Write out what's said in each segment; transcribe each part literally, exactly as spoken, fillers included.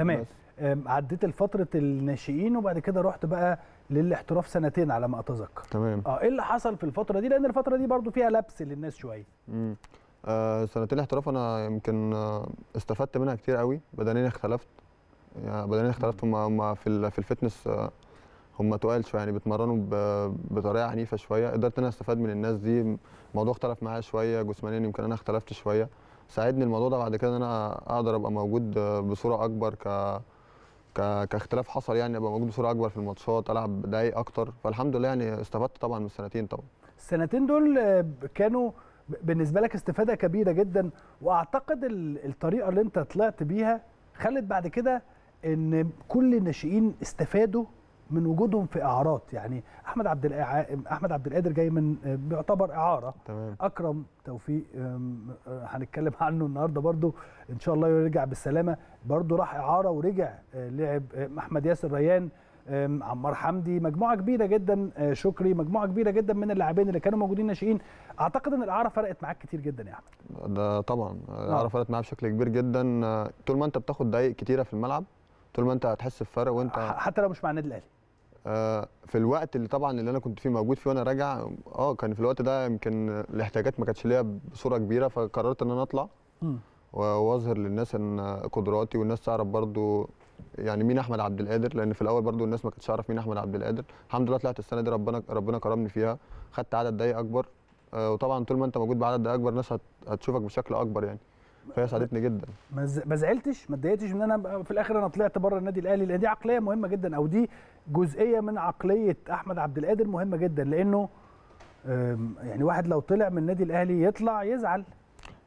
تمام. عديت لفتره الناشئين وبعد كده رحت بقى للاحتراف سنتين على ما اتذكر. تمام. اه ايه اللي حصل في الفتره دي؟ لان الفتره دي برضو فيها لبس للناس شويه. امم آه سنتين الاحتراف انا يمكن آه استفدت منها كتير قوي. بدنيا اختلفت، يعني بدنيا اختلفت. هم في في الفتنس آه هم تقال شويه، يعني بيتمرنوا بطريقه عنيفه شويه. قدرت انا استفاد من الناس دي. الموضوع اختلف معايا شويه جسمانيا، يمكن انا اختلفت شويه. ساعدني الموضوع ده بعد كده ان انا اقدر ابقى موجود بصوره اكبر. ك كاختلاف حصل يعني ابقى موجود بصوره اكبر في الماتشات، العب دقايق اكتر. فالحمد لله يعني استفدت طبعا من السنتين. طبعا السنتين دول كانوا بالنسبه لك استفاده كبيره جدا، واعتقد الطريقه اللي انت طلعت بيها خلت بعد كده ان كل الناشئين استفادوا من وجودهم في اعارات. يعني احمد عبد احمد عبد القادر جاي من بيعتبر اعاره. تمام. اكرم توفيق هنتكلم عنه النهارده برده ان شاء الله يرجع بالسلامه، برده راح اعاره ورجع لعب. احمد ياسر ريان، عمار حمدي، مجموعه كبيره جدا، شكري، مجموعه كبيره جدا من اللاعبين اللي كانوا موجودين ناشئين. اعتقد ان الاعاره فرقت معاك كتير جدا يا احمد. ده طبعا الاعاره فرقت معايا بشكل كبير جدا. طول ما انت بتاخد دقائق كتيره في الملعب طول ما انت هتحس بفرق، وانت حتى لو مش مع النادي الاهلي. في الوقت اللي طبعا اللي انا كنت فيه موجود فيه وانا راجع، اه كان في الوقت ده يمكن الاحتياجات ما كانتش ليا بصوره كبيره، فقررت ان انا اطلع واظهر للناس ان قدراتي، والناس تعرف برضو يعني مين احمد عبد القادر. لان في الاول برضو الناس ما كانتش تعرف مين احمد عبد القادر. الحمد لله طلعت السنه دي، ربنا ربنا كرمني فيها، خدت عدد دقايق اكبر. وطبعا طول ما انت موجود بعدد دقايق اكبر الناس هتشوفك بشكل اكبر يعني، فهي ساعدتني جدا. ما زعلتش، ما اتضايقتش ان انا في الاخر انا طلعت بره النادي الاهلي؟ لان دي عقليه مهمه جدا، او دي جزئيه من عقليه احمد عبد القادر مهمه جدا. لانه يعني واحد لو طلع من النادي الاهلي يطلع يزعل.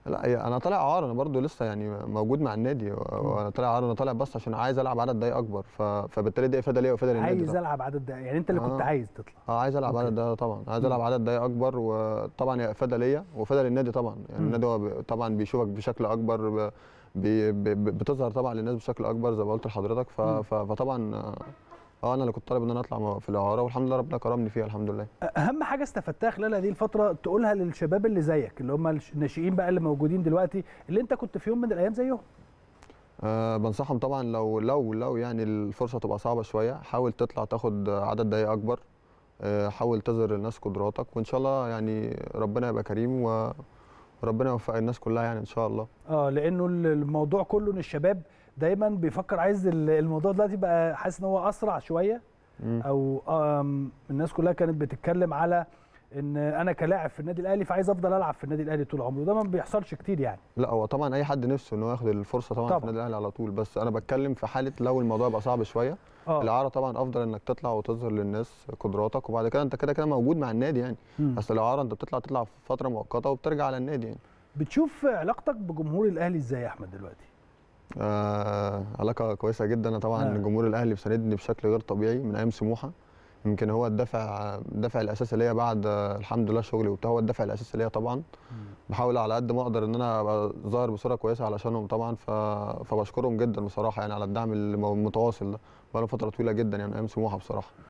لا انا طالع عار، انا برضو لسه يعني موجود مع النادي، وانا طالع عار. انا طالع بس عشان عايز العب عدد دقايق اكبر، فبالتالي دي افاده ليا وافاده للنادي. عايز العب عدد دقايق، يعني انت اللي آه. كنت عايز تطلع. اه عايز العب عدد دقايق طبعا، عايز العب عدد دقايق اكبر. وطبعا هي افاده ليا وافاده للنادي طبعا. يعني النادي هو طبعا بيشوفك بشكل اكبر، ب... بي... بتظهر طبعا للناس بشكل اكبر زي ما قلت لحضرتك. ف... ف... فطبعا اه انا اللي كنت طالب ان انا اطلع في الاعاره، والحمد لله ربنا كرمني فيها الحمد لله. اهم حاجه استفدتها خلال هذه الفتره تقولها للشباب اللي زيك، اللي هم الناشئين بقى اللي موجودين دلوقتي، اللي انت كنت في يوم من الايام زيهم؟ أه بنصحهم طبعا، لو لو لو يعني الفرصه تبقى صعبه شويه، حاول تطلع تاخد عدد دقايق اكبر. أه حاول تظهر للناس قدراتك، وان شاء الله يعني ربنا يبقى كريم وربنا يوفق الناس كلها يعني ان شاء الله. اه لانه الموضوع كله ان الشباب دايما بيفكر، عايز الموضوع دلوقتي بقى حاسس ان هو اسرع شويه، او الناس كلها كانت بتتكلم على ان انا كلاعب في النادي الاهلي فعايز افضل العب في النادي الاهلي طول عمري، وده ما بيحصلش كتير يعني. لا هو طبعا اي حد نفسه ان هو ياخد الفرصه طبعا, طبعًا. في النادي الاهلي على طول، بس انا بتكلم في حاله لو الموضوع بقى صعب شويه. آه. الاعاره طبعا افضل انك تطلع وتظهر للناس قدراتك، وبعد كده انت كده كده موجود مع النادي يعني. م. اصل الاعاره انت بتطلع تطلع في فتره مؤقته وبترجع على النادي يعني. بتشوف علاقتك بجمهور الاهلي ازاي يا احمد دلوقتي؟ آه علاقه كويسه جدا. انا طبعا آه. جمهور الاهلي بيساندني بشكل غير طبيعي من ايام سموحه. يمكن هو الدافع الدافع الاساسي ليا بعد الحمد لله شغلي وبتاع، هو الدافع الاساسي ليا طبعا. م. بحاول على قد ما اقدر ان انا ابقى ظاهر بصوره كويسه علشانهم طبعا. ف... فبشكرهم جدا بصراحه يعني على الدعم المتواصل ده بقاله فتره طويله جدا يعني من ايام سموحه بصراحه.